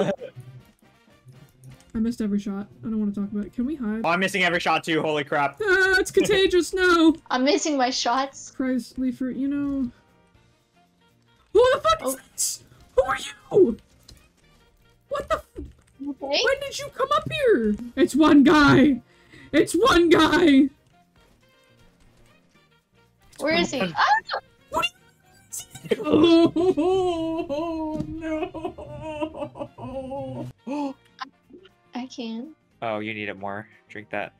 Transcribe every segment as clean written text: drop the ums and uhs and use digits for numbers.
Whoa! I missed every shot. I don't want to talk about it. Can we hide? Oh, I'm missing every shot too. Holy crap. Ah, it's contagious. No. I'm missing my shots. Christ, Leafer, you know. Who the fuck is this? Who are you? What the f- okay. When did you come up here? It's one guy. It's one guy. Where is he? Oh, no. What are you- Oh, no. I can. Oh, you need it more. Drink that.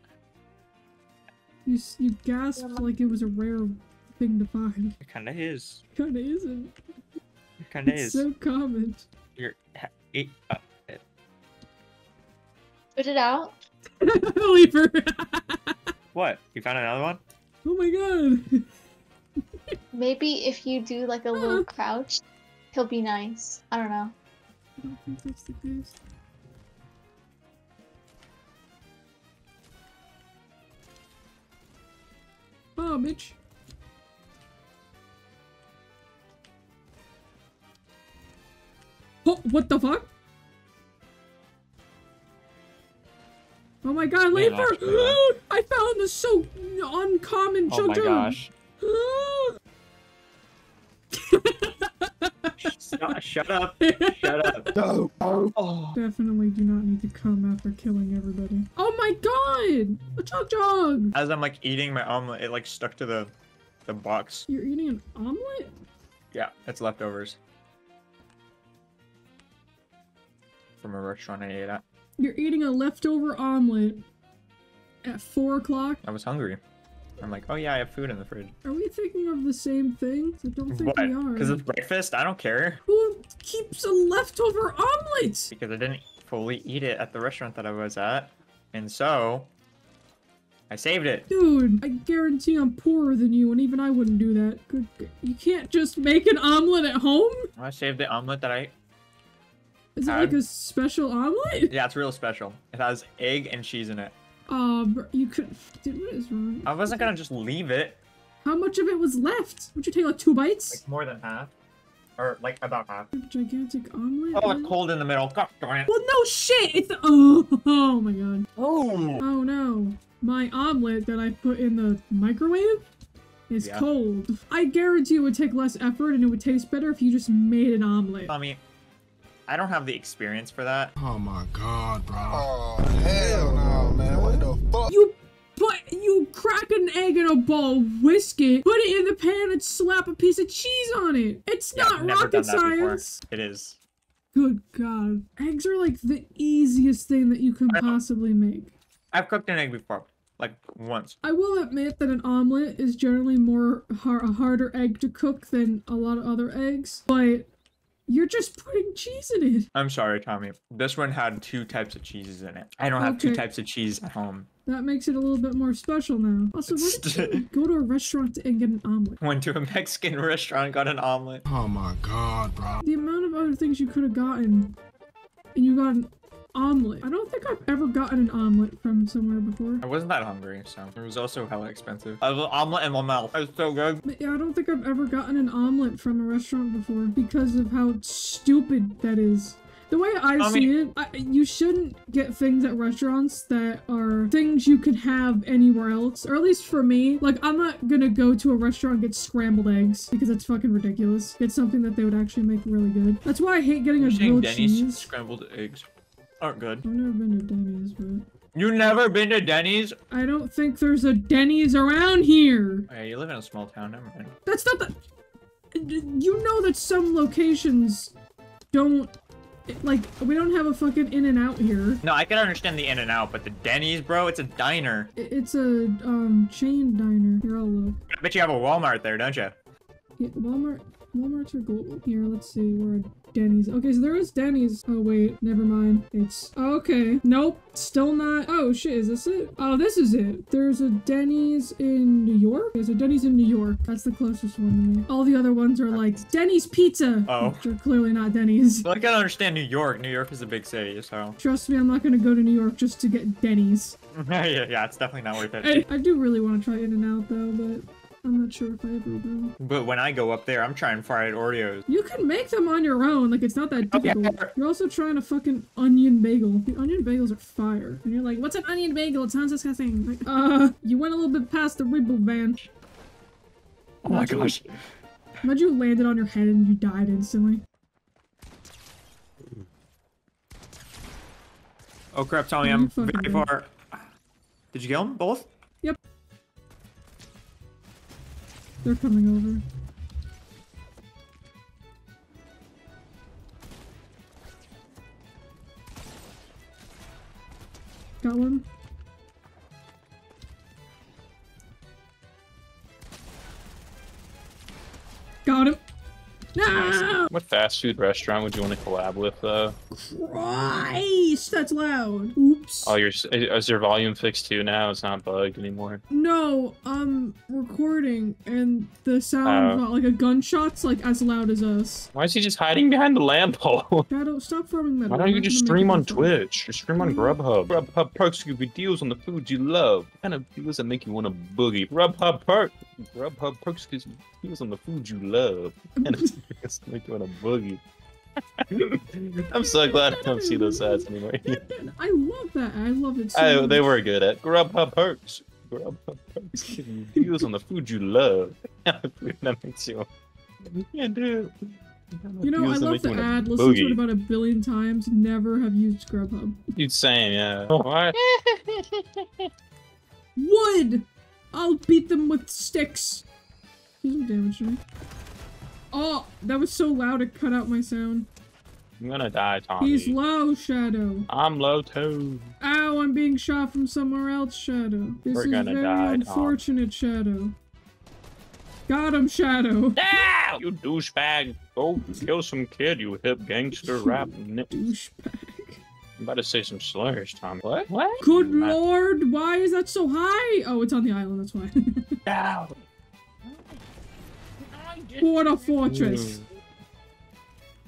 You gasped like it was a rare thing to find. It kinda is. It kinda isn't. It kinda is. It's so common. You're... Put it out. Leaper. What? You found another one? Oh my god. Maybe if you do like a little crouch, he'll be nice. I don't know. I don't think that's the case. Oh, bitch. Oh, what the fuck? Oh my god, yeah, Leaper! I found this so uncommon joke. Oh my gosh. Shut up. Shut up. No. Oh. Definitely do not need to come after killing everybody. Oh my god! A chug! As I'm like eating my omelet, it like stuck to the box. You're eating an omelet? Yeah, it's leftovers. From a restaurant I ate at. You're eating a leftover omelet at 4 o'clock? I was hungry. I'm like, oh yeah, I have food in the fridge. Are we thinking of the same thing? I don't think we are. Because it's breakfast? I don't care. Who keeps a leftover omelet? Because I didn't fully eat it at the restaurant that I was at. And so, I saved it. Dude, I guarantee I'm poorer than you, and even I wouldn't do that. Good. You can't just make an omelet at home? I saved the omelet that I... Is it like a special omelet? Yeah, it's real special. It has egg and cheese in it. You could. Dude, what is wrong? I wasn't gonna just leave it. How much of it was left? Would you take like 2 bites? Like more than half, or like about half. A gigantic omelet. Oh, it's cold in the middle. God darn it. Well, no shit. It's oh my god. Oh. Oh no, my omelet that I put in the microwave is cold. I guarantee it would take less effort and it would taste better if you just made an omelet. Tommy. I don't have the experience for that. Oh my god, bro. Oh, hell no, man. What the fuck? You crack an egg in a bowl, whisk it, put it in the pan, and slap a piece of cheese on it. It's not rocket science. It is. Good god. Eggs are like the easiest thing that you can possibly make. I've cooked an egg before. Like, once. I will admit that an omelet is generally more a harder egg to cook than a lot of other eggs, but... You're just putting cheese in it. I'm sorry, Tommy. This one had 2 types of cheeses in it. I don't have 2 types of cheese at home. That makes it a little bit more special now. Also, why did you go to a restaurant and get an omelet? Went to a Mexican restaurant and got an omelet. Oh my god, bro. The amount of other things you could have gotten, and you got an omelet. I don't think I've ever gotten an omelet from somewhere before. I wasn't that hungry, so it was also hella expensive. I have an omelet in my mouth. It was so good. But yeah, I don't think I've ever gotten an omelet from a restaurant before because of how stupid that is. The way I see it, you shouldn't get things at restaurants that are things you could have anywhere else. Or at least for me, like, I'm not gonna go to a restaurant and get scrambled eggs because it's fucking ridiculous. Get something that they would actually make really good. That's why I hate getting a grilled Denny's cheese. Scrambled eggs aren't good. I've never been to Denny's, but... You've never been to Denny's? I don't think there's a Denny's around here! Oh, yeah, you live in a small town, never mind. That's not the... You know that some locations don't... Like, we don't have a fucking In-N-Out here. No, I can understand the In-N-Out, but the Denny's, bro, it's a diner. It's a, chain diner. Here, I'll look. I bet you have a Walmart there, don't you? Yeah, Walmart... Walmart's are global. Here, let's see, we're at Denny's. Okay, so there is Denny's. Oh, wait, never mind. It's... Okay. Nope. Still not... Oh, shit, is this it? Oh, this is it. There's a Denny's in New York? There's a Denny's in New York. That's the closest one to me. All the other ones are like, Denny's Pizza! Oh. Which are clearly not Denny's. Well, I gotta understand New York. New York is a big city, so... Trust me, I'm not gonna go to New York just to get Denny's. Yeah, it's definitely not worth it. I do really want to try In-N-Out, though, but... I'm not sure if I ever will. But when I go up there, I'm trying fried Oreos. You can make them on your own. Like, it's not that difficult. Yeah. You're also trying a fucking onion bagel. The onion bagels are fire. And you're like, what's an onion bagel? It sounds disgusting. Like, you went a little bit past the ribble band. Oh my gosh. Imagine you landed on your head and you died instantly. Oh crap, Tommy, I'm very far. Did you kill them both? Yep. They're coming over. Got one. Got him. No! What fast food restaurant would you want to collab with, though? Christ, that's loud. Oops. Oh, is your volume fixed too now? It's not bugged anymore? No, recording, and the sound, not like a gunshot's like as loud as us. Why is he just hiding behind the lamp pole? Shadow, stop farming metal. Why don't you just stream on Twitch? Or stream on Grubhub. Grubhub perks give you deals on the foods you love. What kind of deals that make you want to boogie? Grubhub perks gives you deals on the foods you love. Like doing a boogie. I'm so glad I don't see those ads anymore. I love that. I love it so much. They were good at Grubhub perks. Grubhub perks give you deals on the food you love. That makes you. Yeah, dude. You know, I love the ad. Listen to it about 1 billion times. Never have used Grubhub. You'd say, yeah. What? Wood. I'll beat them with sticks. Do some damage to me. Oh, that was so loud it cut out my sound. I'm gonna die, Tommy. He's low, Shadow. I'm low too. Ow, I'm being shot from somewhere else, Shadow. This is very unfortunate, Shadow. Got him, Shadow. Ah, you douchebag. Go kill some kid, you hip gangster rap douchebag. I'm about to say some slurs, Tommy. What? What? Good lord, why is that so high? Oh, it's on the island, that's why. Ow. Border Fortress.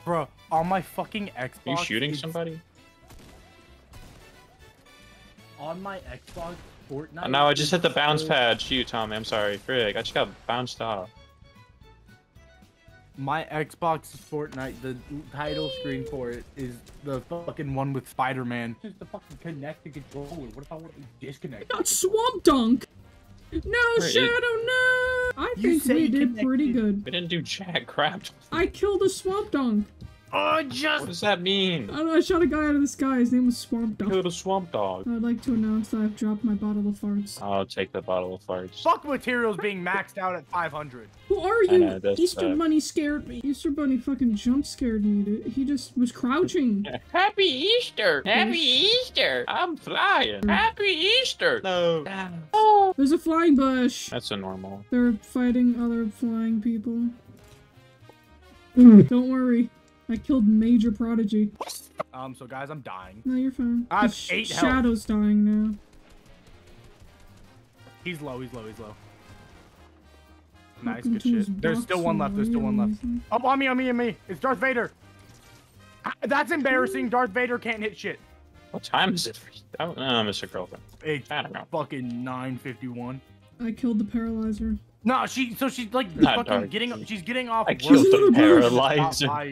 Bro, on my fucking Xbox. Are you shooting somebody? On my Xbox, Fortnite. No, I just hit the bounce pad. Shoot, Tommy. I'm sorry. Frick. I just got bounced off. My Xbox Fortnite, the title screen for it is the fucking one with Spider-Man. Just the fucking connect the controller. What if I want to disconnect? I got swamp dunk. No, Shadow, no. I think we did pretty good. We didn't do jack crap. I killed a swamp dunk. Oh, just. What does that mean? I don't know. I shot a guy out of the sky. His name was Swamp Dog. Killed a swamp dog. I'd like to announce that I've dropped my bottle of farts. I'll take the bottle of farts. Fuck materials being maxed out at 500. Who are you? Know, Easter Bunny scared me. Easter Bunny fucking jump scared me, dude. He just was crouching. Happy Easter. Happy Easter. I'm flying. Happy Easter. No. Oh. There's a flying bush. That's a normal. They're fighting other flying people. Don't worry. I killed Major Prodigy. So guys, I'm dying. No, you're fine. I have 8 health. Shadow's dying now. He's low, he's low, he's low. Nice, good shit. There's still one left, there's still one left. Oh, on me, on me, on me. It's Darth Vader. That's embarrassing. Darth Vader can't hit shit. What time is it? Oh, no, Mr. Girlfriend. It's fucking 9:51. I killed the paralyzer. No, she's like fucking getting. She's getting off. I killed the paralyzer.